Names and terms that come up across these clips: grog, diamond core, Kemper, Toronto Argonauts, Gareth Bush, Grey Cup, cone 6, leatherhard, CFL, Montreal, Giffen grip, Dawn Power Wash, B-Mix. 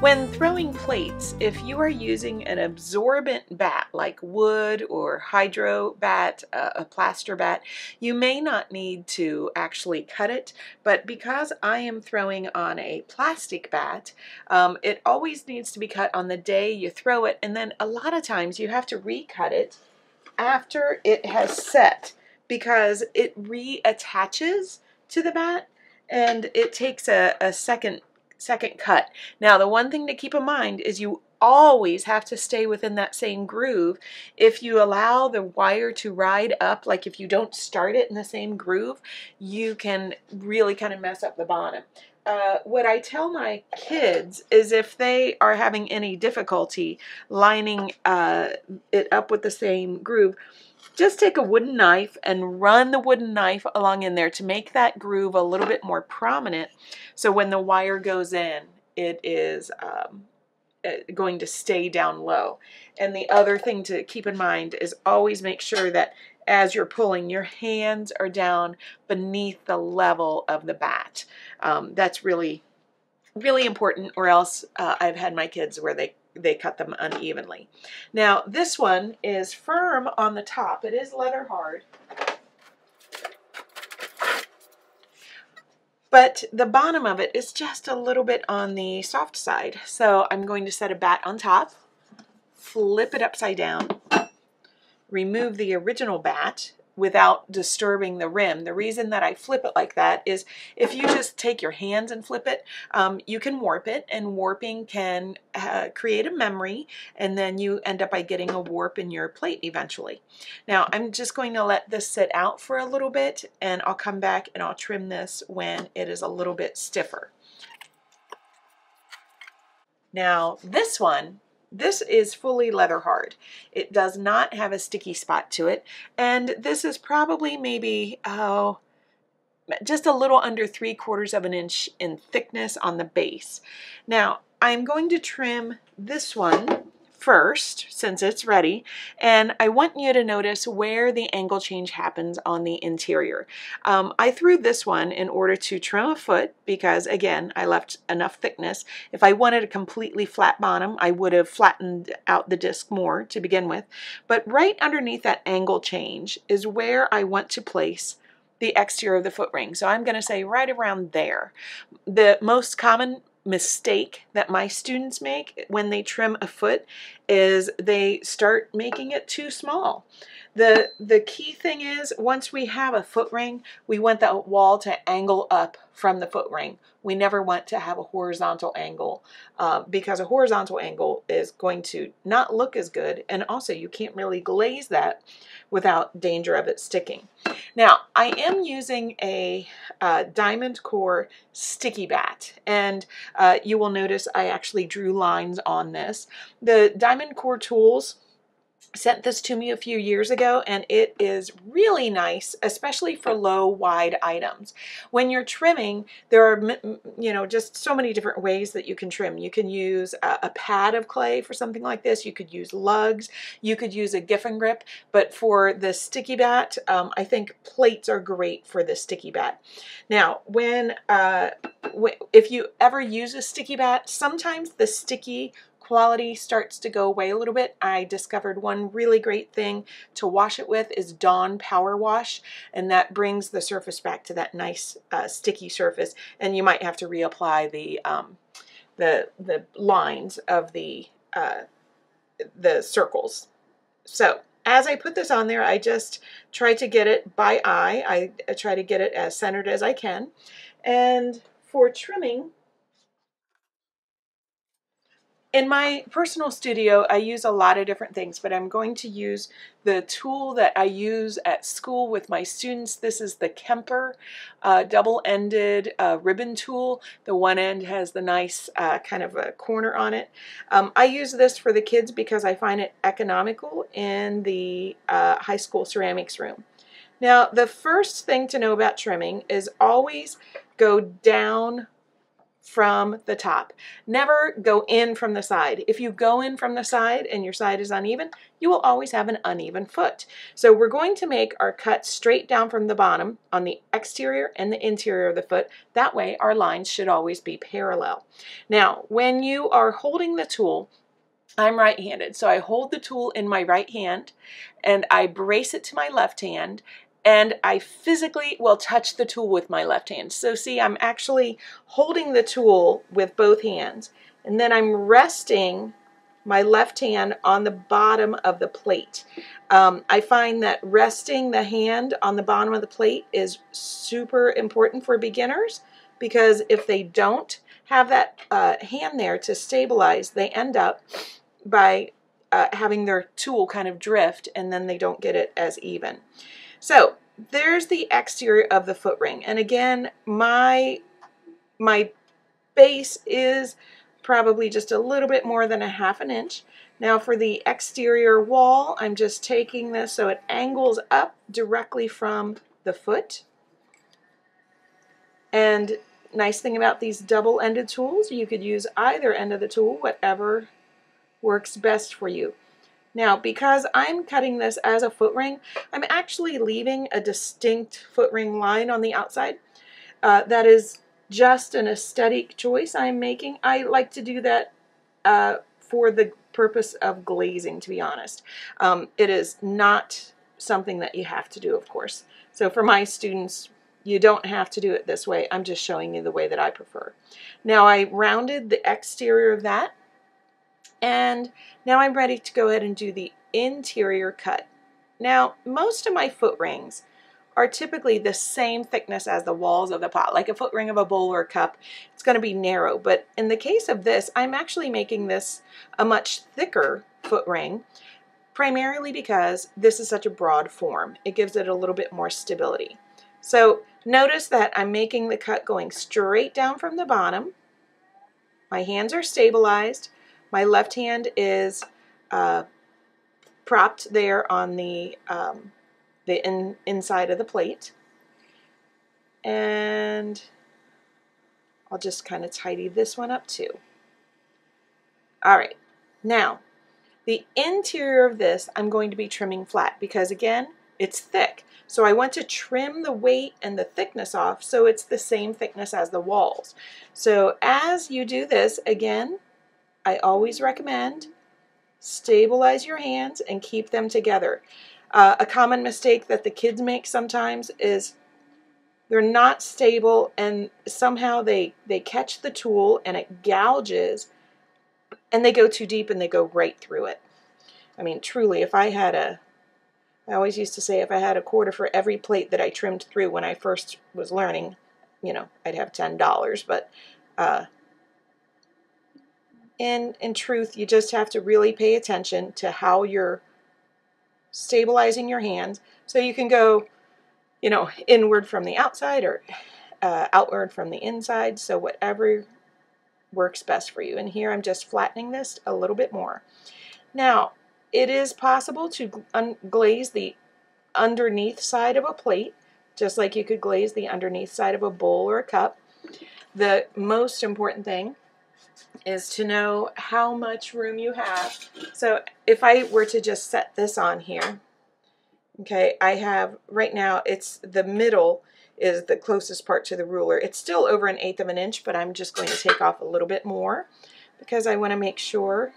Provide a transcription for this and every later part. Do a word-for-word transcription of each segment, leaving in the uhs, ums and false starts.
When throwing plates, if you are using an absorbent bat like wood or hydro bat, uh, a plaster bat, you may not need to actually cut it, but because I am throwing on a plastic bat, um, it always needs to be cut on the day you throw it, and then a lot of times you have to recut it after it has set because it reattaches to the bat and it takes a, a second second cut. Now, the one thing to keep in mind is you always have to stay within that same groove. If you allow the wire to ride up, like if you don't start it in the same groove, you can really kind of mess up the bottom. Uh, what I tell my kids is if they are having any difficulty lining uh, it up with the same groove, just take a wooden knife and run the wooden knife along in there to make that groove a little bit more prominent, so when the wire goes in, it is um, going to stay down low. And the other thing to keep in mind is always make sure that as you're pulling, your hands are down beneath the level of the bat. Um, that's really, really important, or else uh, I've had my kids where they they cut them unevenly. Now, this one is firm on the top. It is leather hard. But the bottom of it is just a little bit on the soft side. So I'm going to set a bat on top, flip it upside down, remove the original bat without disturbing the rim. The reason that I flip it like that is if you just take your hands and flip it, um, you can warp it, and warping can uh, create a memory, and then you end up by getting a warp in your plate eventually. Now, I'm just going to let this sit out for a little bit, and I'll come back and I'll trim this when it is a little bit stiffer. Now, this one, this is fully leather hard. It does not have a sticky spot to it, and this is probably maybe oh, just a little under three quarters of an inch in thickness on the base. Now, I'm going to trim this one first since it's ready, and I want you to notice where the angle change happens on the interior. Um, I threw this one in order to trim a foot because, again, I left enough thickness. If I wanted a completely flat bottom, I would have flattened out the disc more to begin with, but right underneath that angle change is where I want to place the exterior of the foot ring. So I'm going to say right around there. The most common mistake that my students make when they trim a foot is they start making it too small. The, the key thing is once we have a foot ring, we want the wall to angle up from the foot ring. We never want to have a horizontal angle uh, because a horizontal angle is going to not look as good, and also you can't really glaze that without danger of it sticking. Now, I am using a uh, diamond core sticky bat, and uh, you will notice I actually drew lines on this. The Diamond Core Tools sent this to me a few years ago, and it is really nice, especially for low wide items. When you're trimming, there are, you know, just so many different ways that you can trim. You can use a, a pad of clay for something like this. You could use lugs. You could use a Giffen grip. But for the sticky bat, um, I think plates are great for the sticky bat. Now, when uh, if you ever use a sticky bat, sometimes the sticky quality starts to go away a little bit. I discovered one really great thing to wash it with is Dawn Power Wash, and that brings the surface back to that nice uh, sticky surface, and you might have to reapply the um, the, the lines of the uh, the circles. So as I put this on there, I just try to get it by eye. I try to get it as centered as I can. And for trimming, in my personal studio, I use a lot of different things, but I'm going to use the tool that I use at school with my students. This is the Kemper uh, double-ended uh, ribbon tool. The one end has the nice uh, kind of a corner on it. Um, I use this for the kids because I find it economical in the uh, high school ceramics room. Now, the first thing to know about trimming is always go down from the top. Never go in from the side. If you go in from the side and your side is uneven, you will always have an uneven foot. So we're going to make our cut straight down from the bottom on the exterior and the interior of the foot. That way our lines should always be parallel. Now, when you are holding the tool, I'm right-handed, so I hold the tool in my right hand and I brace it to my left hand, and I physically will touch the tool with my left hand. So see, I'm actually holding the tool with both hands, and then I'm resting my left hand on the bottom of the plate. Um, I find that resting the hand on the bottom of the plate is super important for beginners, because if they don't have that uh, hand there to stabilize, they end up by uh, having their tool kind of drift, and then they don't get it as even. So there's the exterior of the foot ring. And again, my, my base is probably just a little bit more than a half an inch. Now for the exterior wall, I'm just taking this so it angles up directly from the foot. And nice thing about these double-ended tools, you could use either end of the tool, whatever works best for you. Now, because I'm cutting this as a foot ring, I'm actually leaving a distinct foot ring line on the outside. Uh, that is just an aesthetic choice I'm making. I like to do that uh, for the purpose of glazing, to be honest. Um, it is not something that you have to do, of course. So for my students, you don't have to do it this way. I'm just showing you the way that I prefer. Now I rounded the exterior of that, and now I'm ready to go ahead and do the interior cut. Now, most of my foot rings are typically the same thickness as the walls of the pot, like a foot ring of a bowl or a cup. It's going to be narrow, but in the case of this, I'm actually making this a much thicker foot ring, primarily because this is such a broad form. It gives it a little bit more stability. So notice that I'm making the cut going straight down from the bottom. My hands are stabilized. My left hand is uh, propped there on the, um, the in, inside of the plate. And I'll just kind of tidy this one up too. All right, now the interior of this I'm going to be trimming flat, because again, it's thick. So I want to trim the weight and the thickness off so it's the same thickness as the walls. So as you do this, again, I always recommend stabilize your hands and keep them together. Uh, a common mistake that the kids make sometimes is they're not stable, and somehow they, they catch the tool and it gouges, and they go too deep and they go right through it. I mean, truly, if I had a I always used to say if I had a quarter for every plate that I trimmed through when I first was learning, you know, I'd have ten dollars. But uh, in, in truth, you just have to really pay attention to how you're stabilizing your hands. So you can go, you know, inward from the outside or uh, outward from the inside. So whatever works best for you. And here I'm just flattening this a little bit more. Now, it is possible to glaze the underneath side of a plate, just like you could glaze the underneath side of a bowl or a cup. The most important thing is to know how much room you have. So if I were to just set this on here, okay, I have right now, it's the middle is the closest part to the ruler. It's still over an eighth of an inch, but I'm just going to take off a little bit more because I want to make sure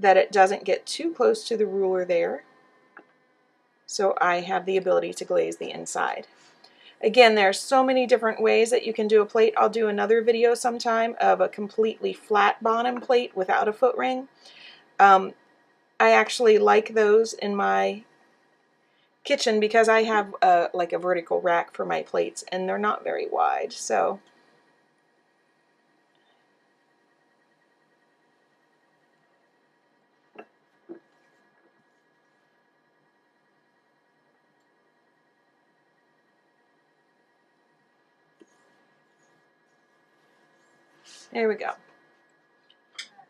that it doesn't get too close to the ruler there, so I have the ability to glaze the inside. Again, there are so many different ways that you can do a plate. I'll do another video sometime of a completely flat bottom plate without a foot ring. Um, I actually like those in my kitchen because I have a, like a vertical rack for my plates, and they're not very wide, so there we go.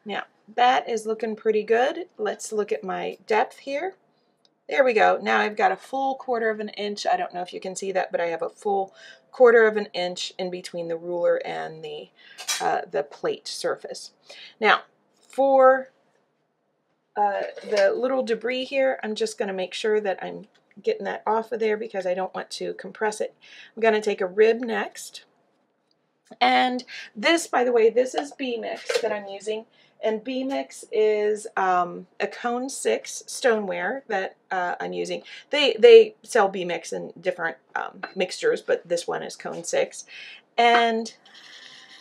Now that is looking pretty good. Let's look at my depth here. There we go. Now I've got a full quarter of an inch. I don't know if you can see that, but I have a full quarter of an inch in between the ruler and the, uh, the plate surface. Now for uh, the little debris here, I'm just going to make sure that I'm getting that off of there because I don't want to compress it. I'm going to take a rib next. And this, by the way, this is B-Mix that I'm using. And B-Mix is um, a Cone six stoneware that uh, I'm using. They, they sell B-Mix in different um, mixtures, but this one is Cone six. And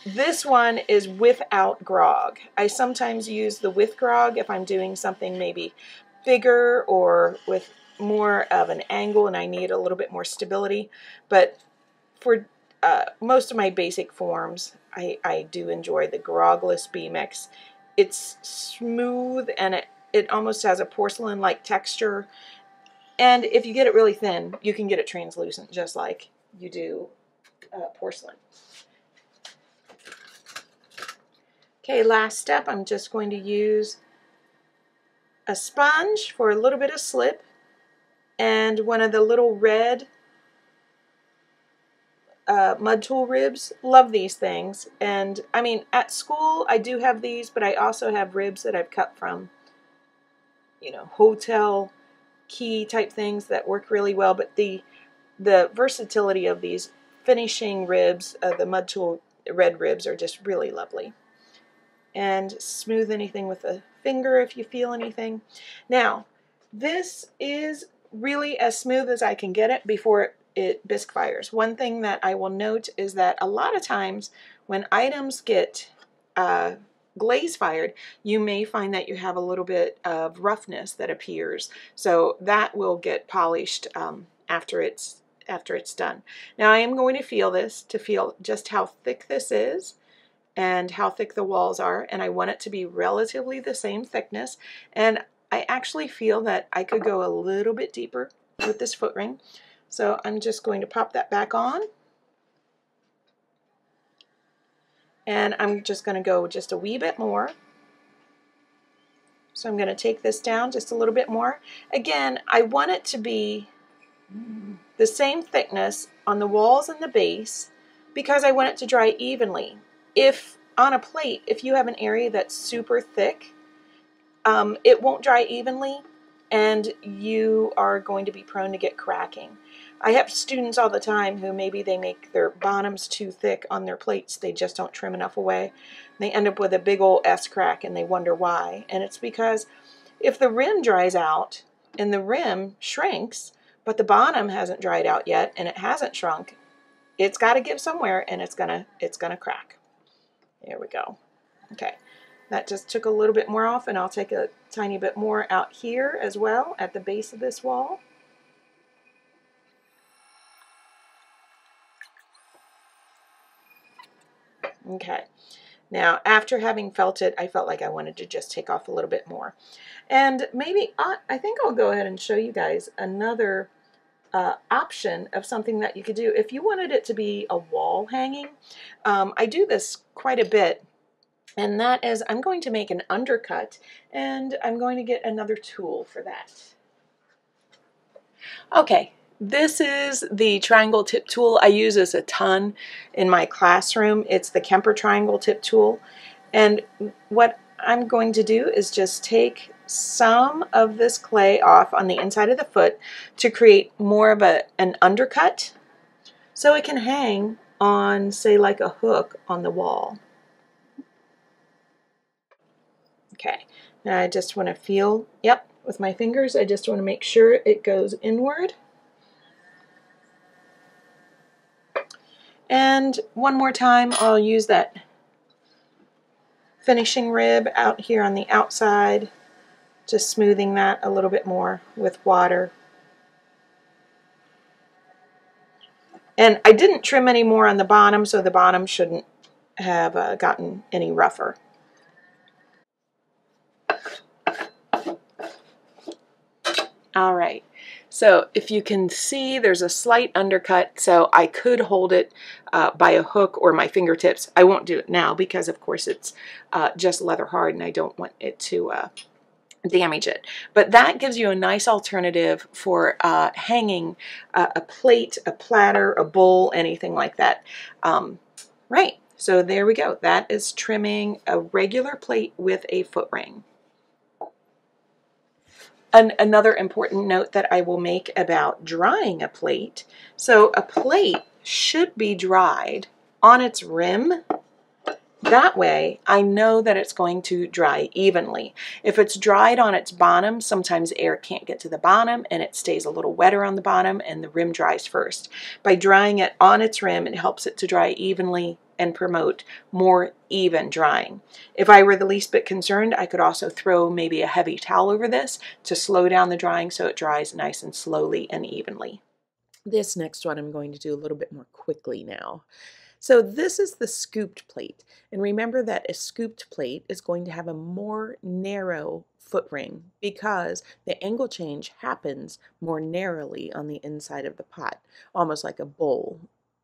this one is without grog. I sometimes use the with grog if I'm doing something maybe bigger or with more of an angle and I need a little bit more stability. But for uh, most of my basic forms, I, I do enjoy the grogless B-Mix. It's smooth and it, it almost has a porcelain-like texture. And if you get it really thin, you can get it translucent just like you do uh, porcelain. Okay, last step, I'm just going to use a sponge for a little bit of slip and one of the little red Uh, mud tool ribs. Love these things. And I mean, at school I do have these, but I also have ribs that I've cut from, you know, hotel key type things that work really well. But the the versatility of these finishing ribs, uh, the mud tool red ribs, are just really lovely. And smooth anything with a finger if you feel anything. Now, this is really as smooth as I can get it before it it bisque fires. One thing that I will note is that a lot of times when items get uh, glaze fired, you may find that you have a little bit of roughness that appears. So that will get polished um, after it's after it's done. Now I am going to feel this to feel just how thick this is and how thick the walls are, and I want it to be relatively the same thickness. And I actually feel that I could go a little bit deeper with this foot ring. So I'm just going to pop that back on. And I'm just going to go just a wee bit more. So I'm going to take this down just a little bit more. Again, I want it to be the same thickness on the walls and the base because I want it to dry evenly. If on a plate, if you have an area that's super thick, um, it won't dry evenly, and you are going to be prone to get cracking. I have students all the time who maybe they make their bottoms too thick on their plates. They just don't trim enough away. They end up with a big old S-crack and they wonder why. And it's because if the rim dries out and the rim shrinks, but the bottom hasn't dried out yet and it hasn't shrunk, it's got to give somewhere and it's gonna, it's gonna crack. There we go. Okay. That just took a little bit more off, and I'll take a tiny bit more out here as well at the base of this wall. Okay, now after having felt it, I felt like I wanted to just take off a little bit more. And maybe I, I think I'll go ahead and show you guys another Uh, option of something that you could do. If you wanted it to be a wall hanging, um, I do this quite a bit. And that is, I'm going to make an undercut, and I'm going to get another tool for that. Okay, this is the triangle tip tool. I use this a ton in my classroom. It's the Kemper triangle tip tool. And what I'm going to do is just take some of this clay off on the inside of the foot to create more of a, an undercut so it can hang on, say, like a hook on the wall. Okay, now I just want to feel, yep, with my fingers, I just want to make sure it goes inward. And one more time, I'll use that finishing rib out here on the outside, just smoothing that a little bit more with water. And I didn't trim any more on the bottom, so the bottom shouldn't have uh, gotten any rougher. All right, so if you can see, there's a slight undercut, so I could hold it uh, by a hook or my fingertips. I won't do it now because, of course, it's uh, just leather hard, and I don't want it to uh, damage it. But that gives you a nice alternative for uh, hanging uh, a plate, a platter, a bowl, anything like that. Um, right, so there we go. That is trimming a regular plate with a foot ring. An another important note that I will make about drying a plate. So a plate should be dried on its rim. That way, I know that it's going to dry evenly. If it's dried on its bottom, sometimes air can't get to the bottom and it stays a little wetter on the bottom and the rim dries first. By drying it on its rim, it helps it to dry evenly and promote more even drying. If I were the least bit concerned, I could also throw maybe a heavy towel over this to slow down the drying so it dries nice and slowly and evenly. This next one I'm going to do a little bit more quickly now. So this is the scooped plate, and remember that a scooped plate is going to have a more narrow foot ring because the angle change happens more narrowly on the inside of the pot, almost like a bowl.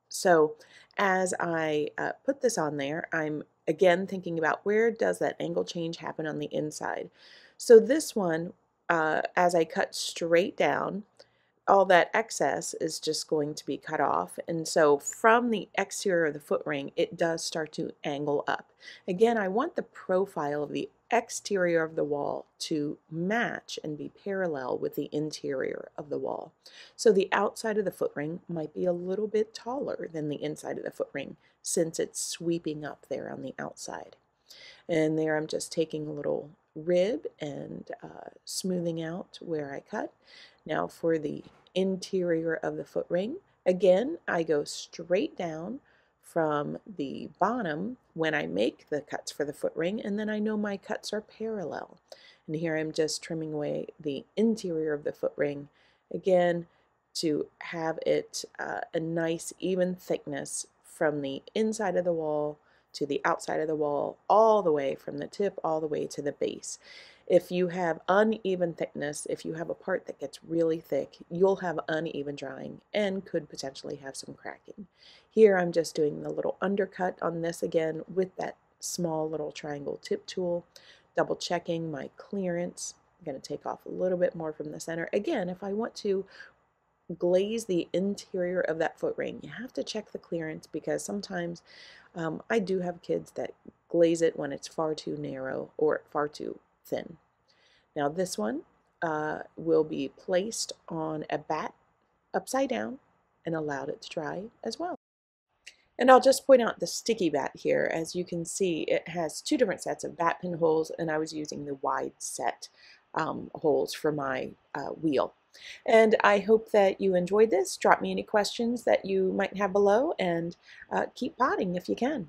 So as I uh, put this on there, I'm again thinking about where does that angle change happen on the inside. So this one, uh, as I cut straight down, all that excess is just going to be cut off, and so from the exterior of the foot ring it does start to angle up. Again, I want the profile of the exterior of the wall to match and be parallel with the interior of the wall. So the outside of the foot ring might be a little bit taller than the inside of the foot ring since it's sweeping up there on the outside. And there I'm just taking a little rib and uh, smoothing out where I cut. Now for the interior of the foot ring, again, I go straight down from the bottom when I make the cuts for the foot ring, and then I know my cuts are parallel. And here I'm just trimming away the interior of the foot ring, again, to have it uh, a nice even thickness from the inside of the wall to the outside of the wall, all the way from the tip all the way to the base. If you have uneven thickness, if you have a part that gets really thick, you'll have uneven drying and could potentially have some cracking. Here I'm just doing the little undercut on this again with that small little triangle tip tool, double checking my clearance. I'm going to take off a little bit more from the center. Again, if I want to glaze the interior of that foot ring, you have to check the clearance because sometimes um, I do have kids that glaze it when it's far too narrow or far too thin. Now this one uh, will be placed on a bat upside down and allowed it to dry as well. And I'll just point out the sticky bat here. As you can see, it has two different sets of bat pinholes, and I was using the wide set um, holes for my uh, wheel. And I hope that you enjoyed this. Drop me any questions that you might have below, and uh, keep potting if you can.